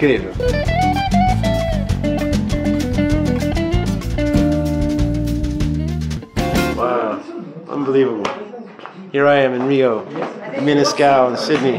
incrível. Wow, unbelievable. Here I am in Rio, Menescal in Sydney.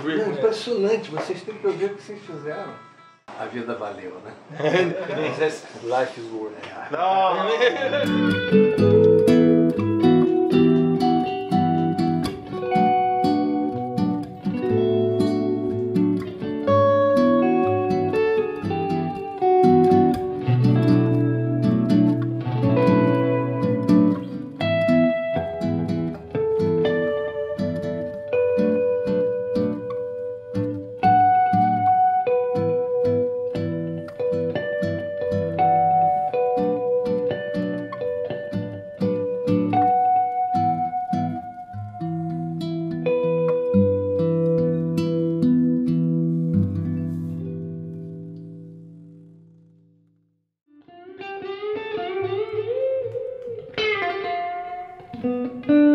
É impressionante, vocês têm que ver o que vocês fizeram. A vida valeu, né? Life is worth it. Não!